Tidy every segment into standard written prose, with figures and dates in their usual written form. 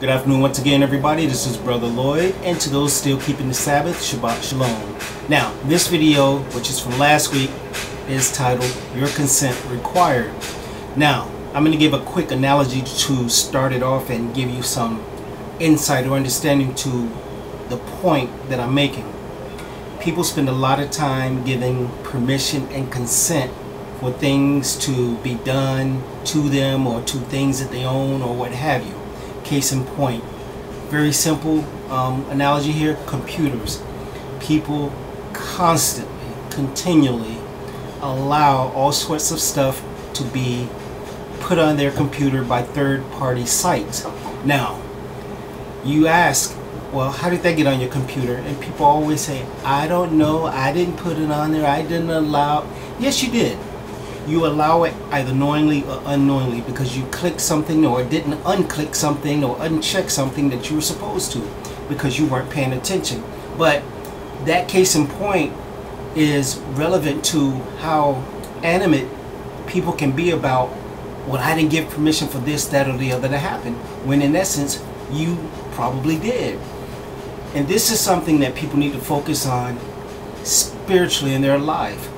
Good afternoon once again, everybody. This is Brother Lloyd, and to those still keeping the Sabbath, Shabbat Shalom. Now, this video, which is from last week, is titled, Your Consent Required. Now, I'm going to give a quick analogy to start it off and give you some insight or understanding to the point that I'm making. People spend a lot of time giving permission and consent for things to be done to them or to things that they own or what have you. Case in point, very simple analogy here, computers. People constantly, continually allow all sorts of stuff to be put on their computer by third-party sites. Now, you ask, well, how did that get on your computer? And people always say, I don't know, I didn't put it on there, I didn't allow. Yes, you did. You allow it either knowingly or unknowingly because you clicked something or didn't unclick something or uncheck something that you were supposed to because you weren't paying attention. But that case in point is relevant to how animate people can be about, well, I didn't give permission for this, that, or the other to happen, when in essence, you probably did. And this is something that people need to focus on spiritually in their life,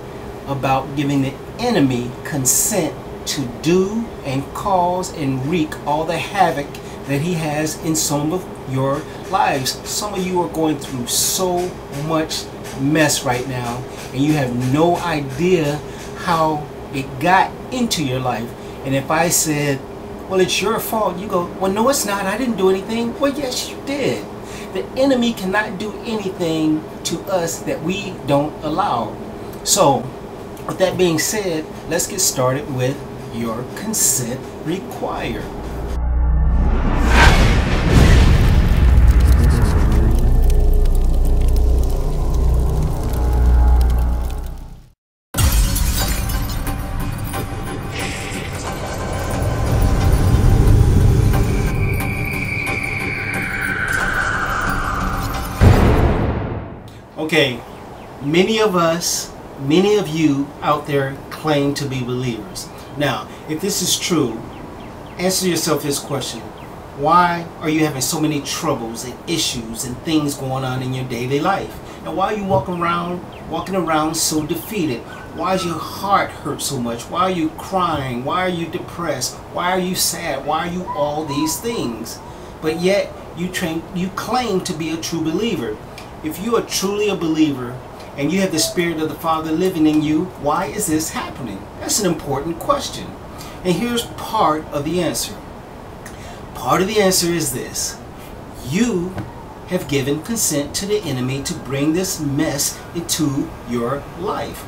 about giving the enemy consent to do and cause and wreak all the havoc that he has in some of your lives. Some of you are going through so much mess right now, and you have no idea how it got into your life. And if I said, well, it's your fault, you go, well, no, it's not, I didn't do anything. Well, yes, you did. The enemy cannot do anything to us that we don't allow. So with that being said, let's get started with your consent required. Okay, many of you out there claim to be believers. Now, if this is true, answer yourself this question. Why are you having so many troubles and issues and things going on in your daily life? And why are you walking around so defeated? Why is your heart hurt so much? Why are you crying? Why are you depressed? Why are you sad? Why are you all these things? But yet, you claim to be a true believer. If you are truly a believer, and you have the Spirit of the Father living in you, why is this happening? That's an important question. And here's part of the answer. Part of the answer is this. You have given consent to the enemy to bring this mess into your life.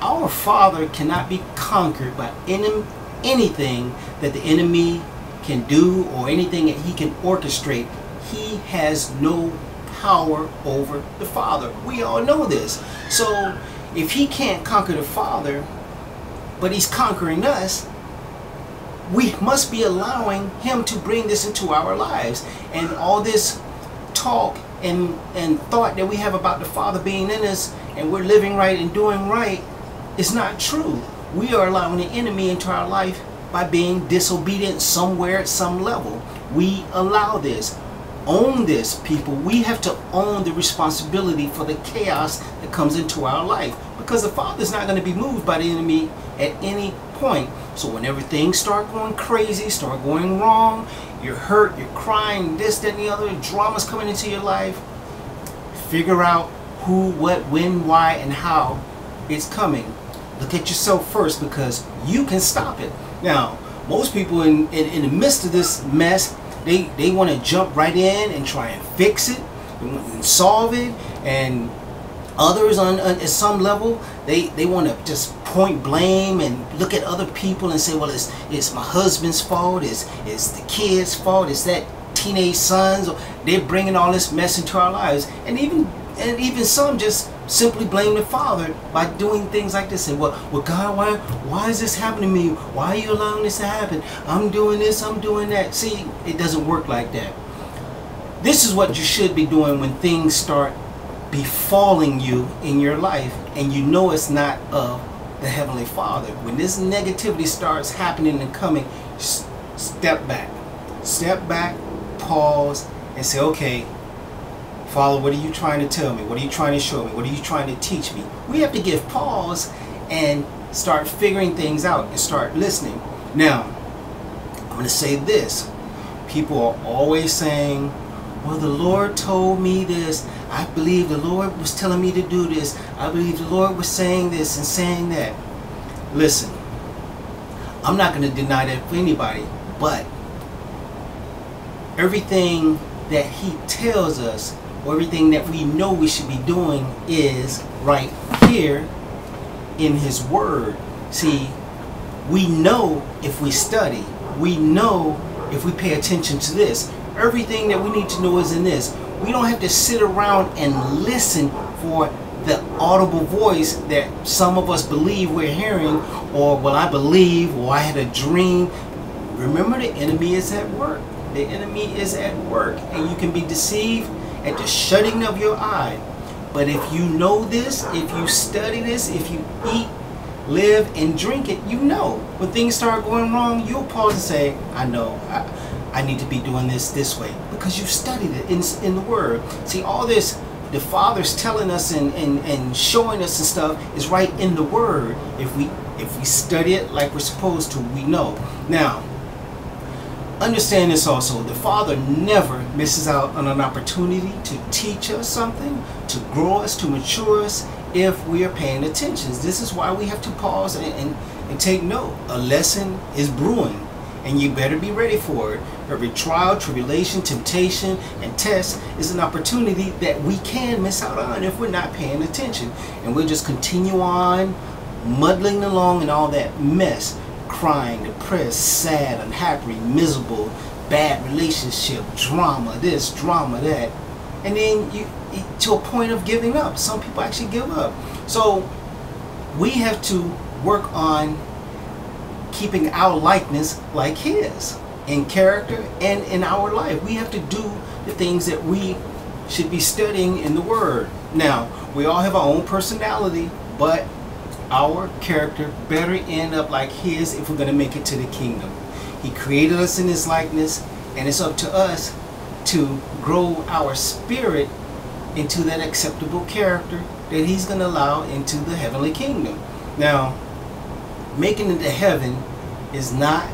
Our Father cannot be conquered by anything that the enemy can do or anything that he can orchestrate. He has no power over the Father. We all know this. So if he can't conquer the Father, but he's conquering us, we must be allowing him to bring this into our lives. And all this talk and thought that we have about the Father being in us and we're living right and doing right is not true. We are allowing the enemy into our life by being disobedient somewhere at some level. We allow this. Own this, people. We have to own the responsibility for the chaos that comes into our life, because the Father's not going to be moved by the enemy at any point. So whenever things start going crazy, start going wrong, you're hurt, you're crying, this, that, and the other, drama's coming into your life, figure out who, what, when, why, and how it's coming. Look at yourself first, because you can stop it. Now, most people in the midst of this mess, They want to jump right in and try and fix it and solve it, and others on at some level they want to just point blame and look at other people and say, well, it's my husband's fault, it's the kid's fault, it's that teenage son's. They're bringing all this mess into our lives, and even some just simply blame the Father by doing things like this. And well, God, why is this happening to me? Why are you allowing this to happen? I'm doing this, I'm doing that. See, it doesn't work like that. This is what you should be doing when things start befalling you in your life, and you know it's not of the Heavenly Father. When this negativity starts happening and coming, step back. Step back, pause and say, okay, Father, what are you trying to tell me? What are you trying to show me? What are you trying to teach me? We have to give pause and start figuring things out and start listening. Now, I'm going to say this. People are always saying, well, the Lord told me this. I believe the Lord was telling me to do this. I believe the Lord was saying this and saying that. Listen, I'm not going to deny that for anybody, but everything that He tells us, or everything that we know we should be doing, is right here in His Word. See, we know if we study, we know if we pay attention to this. Everything that we need to know is in this. We don't have to sit around and listen for the audible voice that some of us believe we're hearing, or well, I believe, or I had a dream. Remember, the enemy is at work. The enemy is at work, and you can be deceived at the shutting of your eye. But if you know this, if you study this, if you eat, live, and drink it, you know. When things start going wrong, you'll pause and say, I know, I need to be doing this way, because you've studied it in the Word. See, all this the Father's telling us and showing us and stuff is right in the Word. If we study it like we're supposed to, we know. Now, understand this also, the Father never misses out on an opportunity to teach us something, to grow us, to mature us, if we are paying attention. This is why we have to pause and take note. A lesson is brewing, and you better be ready for it. Every trial, tribulation, temptation, and test is an opportunity that we can miss out on if we're not paying attention. And we'll just continue on muddling along in all that mess. Crying, depressed, sad, unhappy, miserable, bad relationship, drama this, drama that, and then you to a point of giving up. Some people actually give up. So we have to work on keeping our likeness like His in character and in our life. We have to do the things that we should be studying in the Word. Now, we all have our own personality, but our character better end up like His if we're going to make it to the kingdom. He created us in His likeness, and it's up to us to grow our spirit into that acceptable character that He's going to allow into the heavenly kingdom. Now, making it to heaven is not,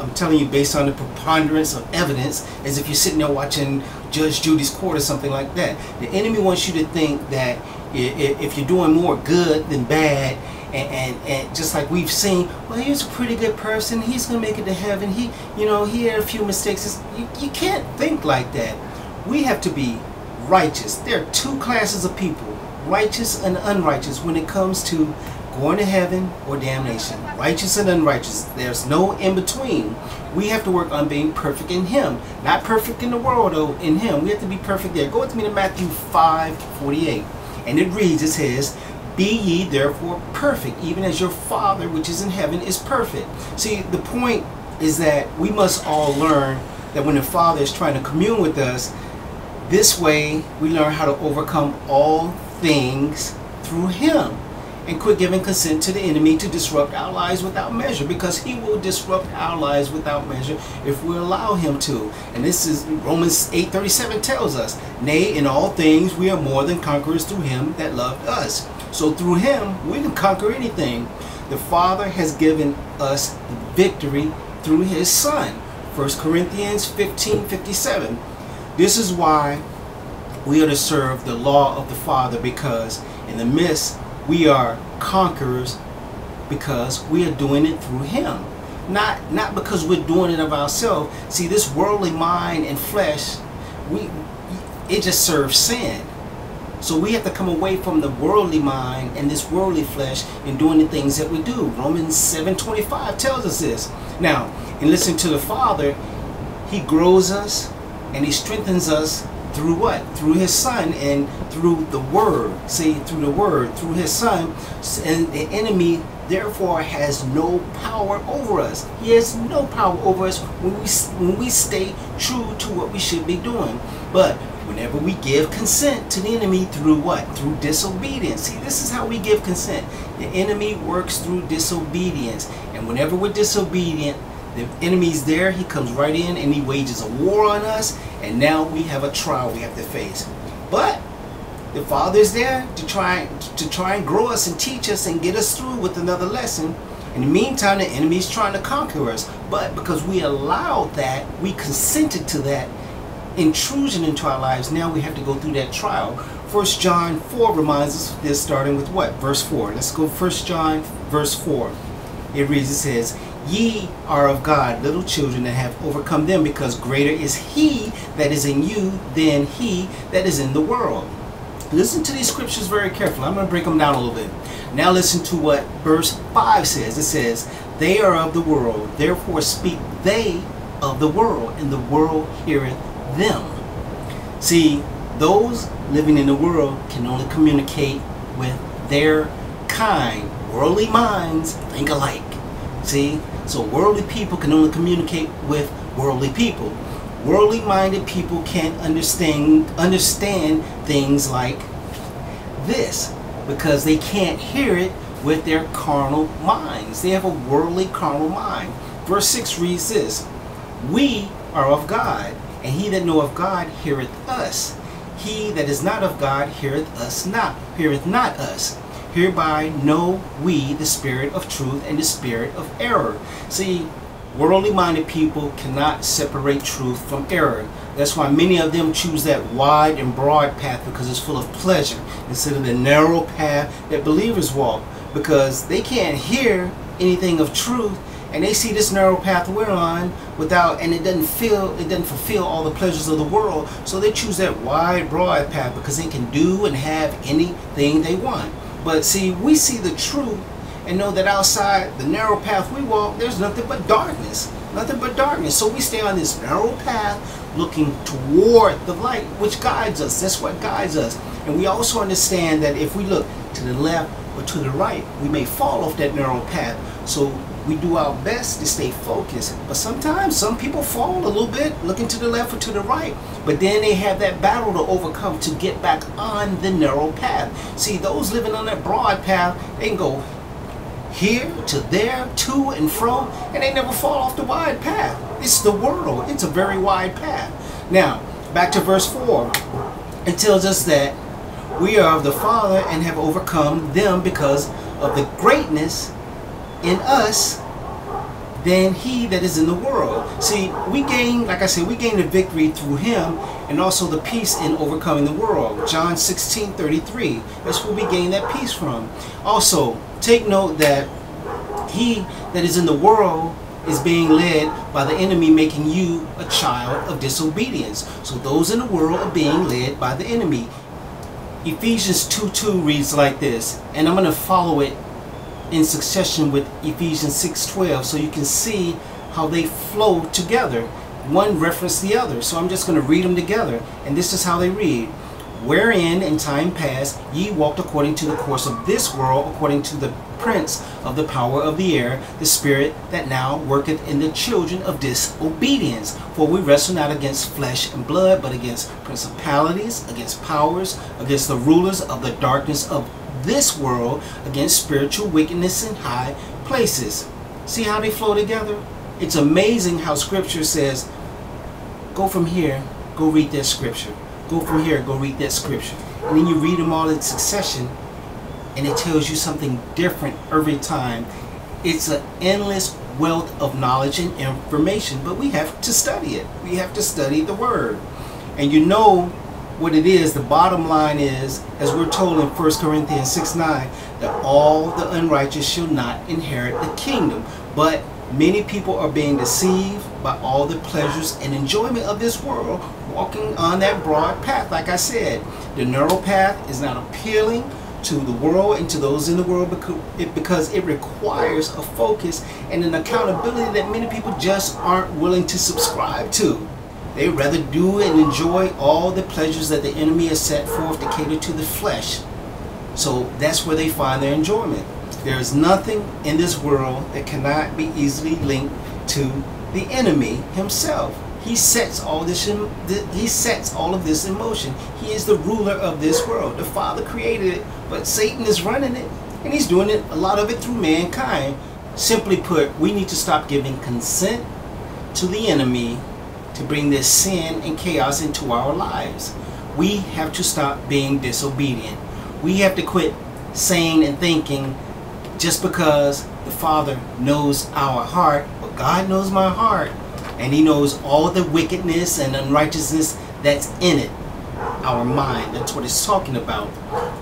I'm telling you, based on the preponderance of evidence, as if you're sitting there watching Judge Judy's Court or something like that. The enemy wants you to think that if you're doing more good than bad, and just like we've seen, well, he's a pretty good person, he's going to make it to heaven, he had a few mistakes. You can't think like that. We have to be righteous. There are two classes of people, righteous and unrighteous, when it comes to going to heaven or damnation. Righteous and unrighteous. There's no in between. We have to work on being perfect in Him. Not perfect in the world, though, in Him. We have to be perfect there. Go with me to Matthew 5:48. And it reads, it says, be ye therefore perfect, even as your Father which is in heaven is perfect. See, the point is that we must all learn that when the Father is trying to commune with us, this way we learn how to overcome all things through Him. And quit giving consent to the enemy to disrupt our lives without measure, because he will disrupt our lives without measure if we allow him to. And this is Romans 8:37 tells us, nay, in all things we are more than conquerors through him that loved us. So through him we can conquer anything. The Father has given us the victory through his Son. 1 Corinthians 15:57. This is why we are to serve the law of the Father, because in the midst we are conquerors because we are doing it through him, not because we're doing it of ourselves. See, this worldly mind and flesh, it just serves sin. So we have to come away from the worldly mind and this worldly flesh and doing the things that we do. Romans 7:25 tells us this. Now, in listening to the Father, he grows us and he strengthens us through what? Through his Son and through the Word. See, through the Word, through his Son. And the enemy therefore has no power over us. He has no power over us when we stay true to what we should be doing. But whenever we give consent to the enemy through what? Through disobedience. See, this is how we give consent. The enemy works through disobedience. And whenever we're disobedient, The enemy's there, he comes right in and he wages a war on us, and now we have a trial we have to face. But the Father is there to try and grow us and teach us and get us through with another lesson. In the meantime, the enemy is trying to conquer us, but because we allowed that, we consented to that intrusion into our lives, now we have to go through that trial. 1 John 4 reminds us of this, starting with what? Verse 4. Let's go 1 John verse 4. It reads, it says, "Ye are of God, little children, and have overcome them, because greater is he that is in you than he that is in the world." Listen to these scriptures very carefully. I'm going to break them down a little bit. Now listen to what verse 5 says. It says, "They are of the world, therefore speak they of the world, and the world heareth them." See, those living in the world can only communicate with their kind. Worldly minds think alike. See, so worldly people can only communicate with worldly people. Worldly minded people can't understand things like this, because they can't hear it with their carnal minds. They have a worldly carnal mind. Verse 6 reads this, "We are of God, and he that knoweth God heareth us. He that is not of God heareth not us. Hereby know we the spirit of truth and the spirit of error." See, worldly minded people cannot separate truth from error. That's why many of them choose that wide and broad path, because it's full of pleasure, instead of the narrow path that believers walk, because they can't hear anything of truth, and they see this narrow path we're on and it doesn't fulfill all the pleasures of the world, so they choose that wide, broad path because they can do and have anything they want. But see, we see the truth and know that outside the narrow path we walk, there's nothing but darkness. Nothing but darkness. So we stay on this narrow path looking toward the light, which guides us. That's what guides us. And we also understand that if we look to the left or to the right, we may fall off that narrow path. So we do our best to stay focused. But sometimes some people fall a little bit looking to the left or to the right. But then they have that battle to overcome to get back on the narrow path. See, those living on that broad path, they can go here to there, to and fro, and they never fall off the wide path. It's the world. It's a very wide path. Now, back to verse 4. It tells us that we are of the Father and have overcome them, because of the greatness in us than he that is in the world. See, we gain, like I said, we gain the victory through him, and also the peace in overcoming the world. John 16:33. That's where we gain that peace from. Also, take note that he that is in the world is being led by the enemy, making you a child of disobedience. So those in the world are being led by the enemy. Ephesians 2:2 reads like this, and I'm going to follow it in succession with Ephesians 6:12, so you can see how they flow together. One references the other, so I'm just going to read them together, and this is how they read. "Wherein in time past ye walked according to the course of this world, according to the prince of the power of the air, the spirit that now worketh in the children of disobedience. For we wrestle not against flesh and blood, but against principalities, against powers, against the rulers of the darkness of this world, against spiritual wickedness in high places." See how they flow together? It's amazing how scripture says, go from here, go read that scripture. Go from here, go read that scripture. And then you read them all in succession, and it tells you something different every time. It's an endless wealth of knowledge and information, but we have to study it. We have to study the word. And you know what it is, the bottom line is, as we're told in 1 Corinthians 6:9, that all the unrighteous shall not inherit the kingdom. But many people are being deceived by all the pleasures and enjoyment of this world, walking on that broad path. Like I said, the narrow path is not appealing to the world and to those in the world, because it requires a focus and an accountability that many people just aren't willing to subscribe to. They rather do and enjoy all the pleasures that the enemy has set forth to cater to the flesh. So that's where they find their enjoyment. There is nothing in this world that cannot be easily linked to the enemy himself. He sets all of this in motion. He is the ruler of this world. The Father created it, but Satan is running it, and he's doing it, a lot of it, through mankind. Simply put, we need to stop giving consent to the enemy to bring this sin and chaos into our lives. We have to stop being disobedient. We have to quit saying and thinking, just because the Father knows our heart, well, God knows my heart, and He knows all the wickedness and unrighteousness that's in it. Our mind, that's what it's talking about.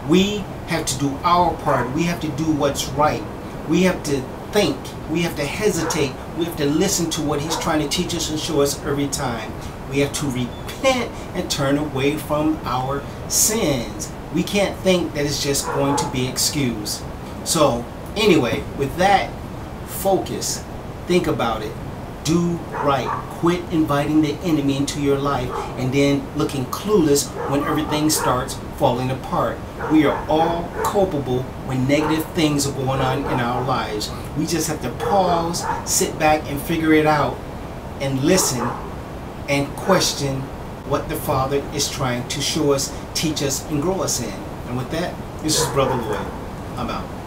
We have to do our part. We have to do what's right. We have to think. We have to hesitate. We have to listen to what He's trying to teach us and show us every time. We have to repent and turn away from our sins. We can't think that it's just going to be excused. So anyway, with that, focus, think about it, do right, quit inviting the enemy into your life and then looking clueless when everything starts falling apart. We are all culpable when negative things are going on in our lives. We just have to pause, sit back and figure it out and listen and question what the Father is trying to show us, teach us, and grow us in. And with that, this is Brother Lloyd. I'm out.